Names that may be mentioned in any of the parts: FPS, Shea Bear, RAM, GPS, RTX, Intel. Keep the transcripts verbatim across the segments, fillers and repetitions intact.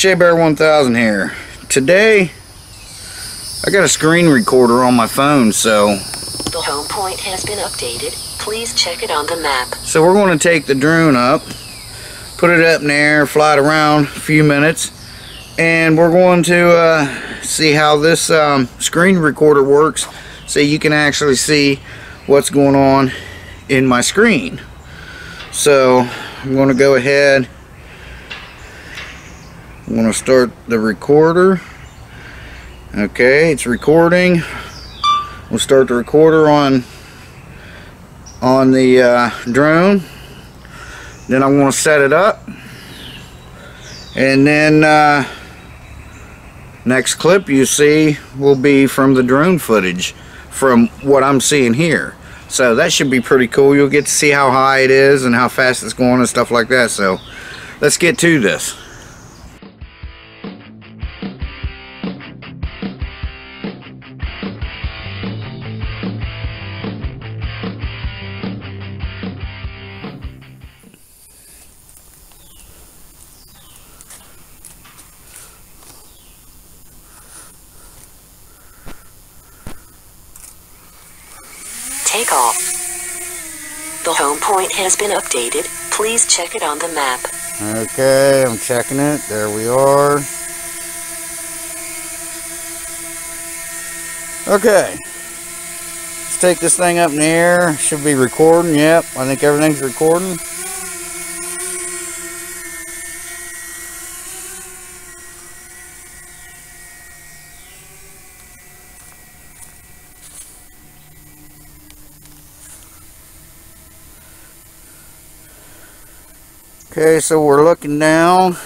Shea Bear one thousand here. Today, I got a screen recorder on my phone, so... The home point has been updated. Please check it on the map. So we're going to take the drone up, put it up in the air, fly it around a few minutes, and we're going to uh, see how this um, screen recorder works so you can actually see what's going on in my screen. So I'm going to go ahead, I'm going to start the recorder. Okay, it's recording. We'll start the recorder on on the uh, drone. Then I'm going to set it up, and then uh, next clip you see will be from the drone footage from what I'm seeing here. So that should be pretty cool. You'll get to see how high it is and how fast it's going and stuff like that. So let's get to this. Take off. The home point has been updated. Please check it on the map. Okay, I'm checking it. There we are. Okay. Let's take this thing up in the air. Should be recording. Yep, I think everything's recording. Okay, so we're looking down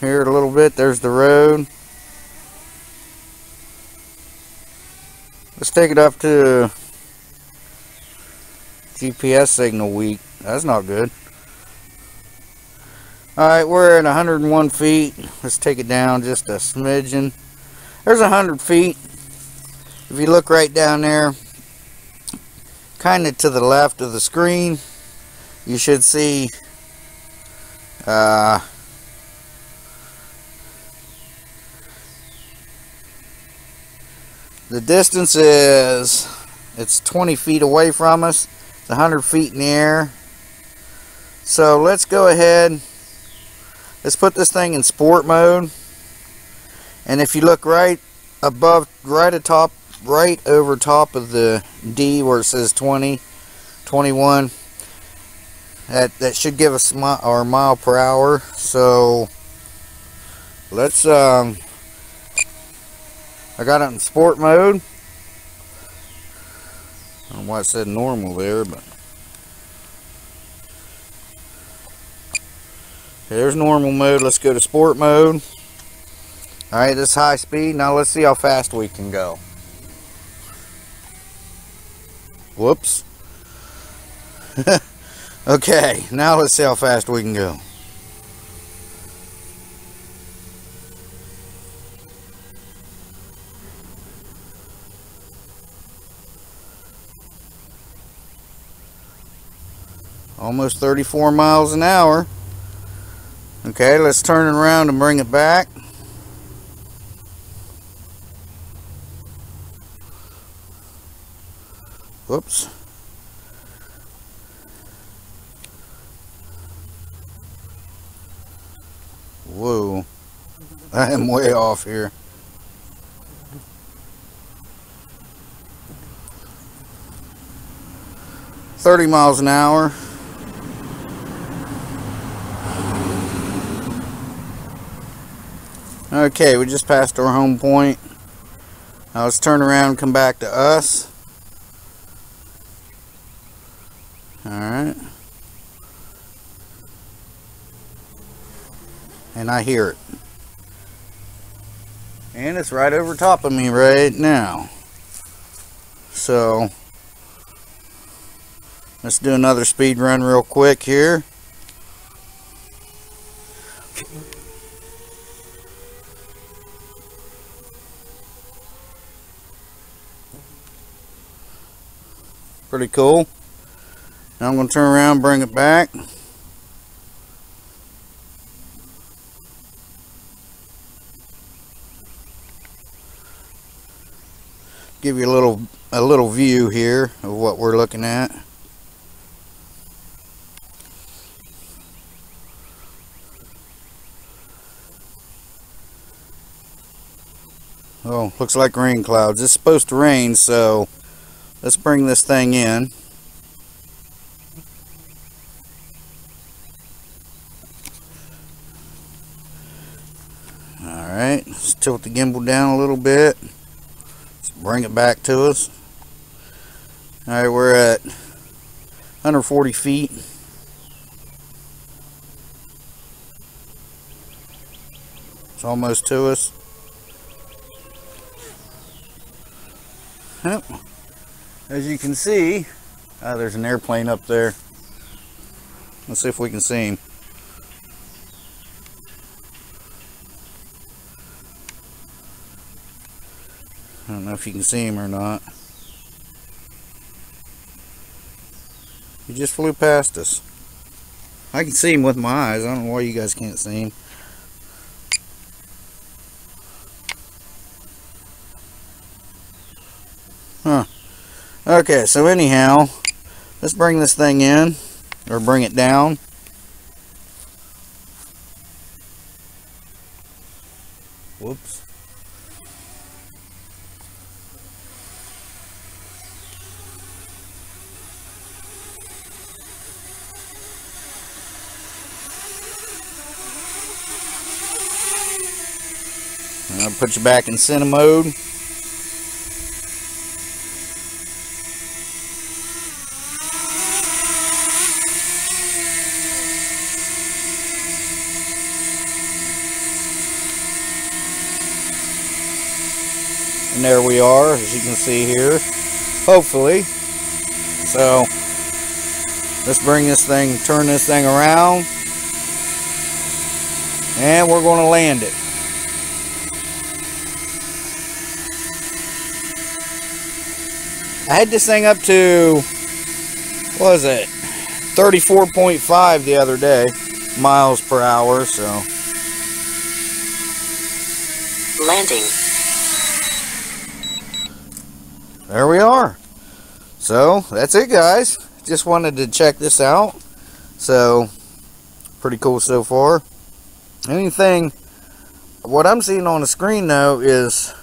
here a little bit. There's the road. Let's take it up to G P S signal weak. That's not good. Alright, we're at one hundred and one feet. Let's take it down just a smidgen. There's one hundred feet. If you look right down there, kind of to the left of the screen, you should see uh, the distance is, it's twenty feet away from us, it's one hundred feet in the air. So let's go ahead, let's put this thing in sport mode, and if you look right above, right atop, right over top of the D where it says twenty, twenty-one, That, that should give us mi our mile per hour. So let's, um, I got it in sport mode. I don't know why it said normal there, but okay, there's normal mode. Let's go to sport mode. Alright, this is high speed. Now let's see how fast we can go. Whoops. Okay, now let's see how fast we can go. Almost thirty-four miles an hour. Okay, let's turn it around and bring it back. Whoops. Whoa, I am way off here. thirty miles an hour. Okay, we just passed our home point. Now let's turn around and come back to us. Alright. And I hear it. And it's right over top of me right now. So let's do another speed run real quick here. Pretty cool. Now I'm going to turn around, bring it back. give you a little a little view here of what we're looking at. Oh, looks like rain clouds. It's supposed to rain, so let's bring this thing in. Alright, let's tilt the gimbal down a little bit. Let's bring it back to us. Alright, we're at one hundred forty feet. It's almost to us. Yep. As you can see, oh, there's an airplane up there. Let's see if we can see him. I don't know if you can see him or not. He just flew past us. I can see him with my eyes. I don't know why you guys can't see him. Huh. Okay, so anyhow, let's bring this thing in, or bring it down. Whoops. I'll put you back in center mode. And there we are, as you can see here, hopefully. So let's bring this thing, turn this thing around, and we're going to land it. I had this thing up to, what was it, thirty-four point five the other day, miles per hour, so. Landing. There we are. So that's it, guys. Just wanted to check this out. So pretty cool so far. Anything, what I'm seeing on the screen though is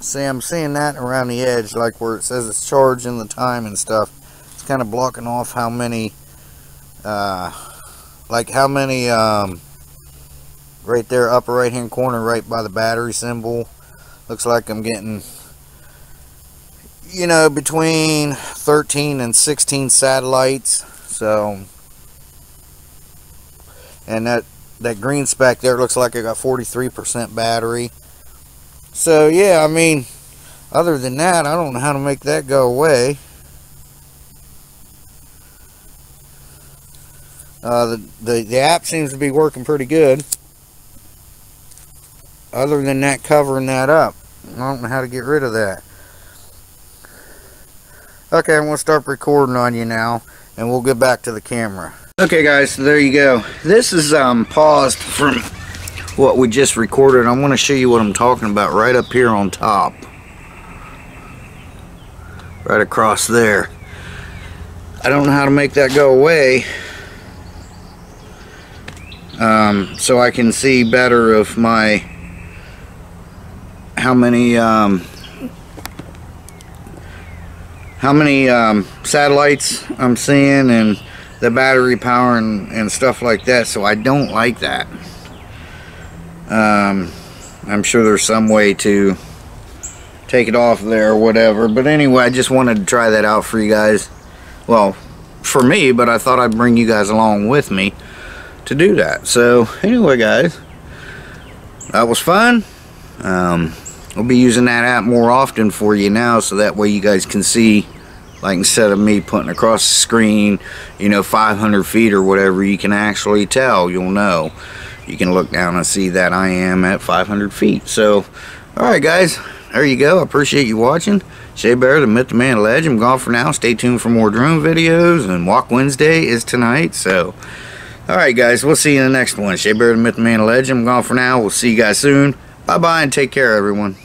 see I'm seeing that around the edge, like where it says it's charging the time and stuff. It's kind of blocking off how many uh, like how many um, right there, upper right hand corner, right by the battery symbol. Looks like I'm getting, you know, between thirteen and sixteen satellites. So, and that that green speck there looks like I got forty-three percent battery. So yeah, I mean, other than that, I don't know how to make that go away. Uh, the, the, the app seems to be working pretty good. Other than that, covering that up, I don't know how to get rid of that. Okay, I'm going to start recording on you now, and we'll get back to the camera. Okay guys, so there you go. This is um, paused from what we just recorded. I'm going to show you what I'm talking about right up here on top. Right across there. I don't know how to make that go away. Um, so I can see better of my how many um, how many um, satellites I'm seeing and the battery power and, and stuff like that. So I don't like that. um, I'm sure there's some way to take it off there or whatever, but anyway, I just wanted to try that out for you guys. Well, for me, but I thought I'd bring you guys along with me to do that. So anyway guys, that was fun. um, I'll be using that app more often for you now, so that way you guys can see, like instead of me putting across the screen, you know, five hundred feet or whatever, you can actually tell, you'll know. You can look down and see that I am at five hundred feet. So, alright guys, there you go. I appreciate you watching. Shea Bear, the myth, the man, the legend. I'm gone for now. Stay tuned for more drone videos, and Walk Wednesday is tonight, so Alright guys, we'll see you in the next one. Shea Bear, the Myth, Man, the Legend. I'm gone for now. We'll see you guys soon. Bye bye and take care, everyone.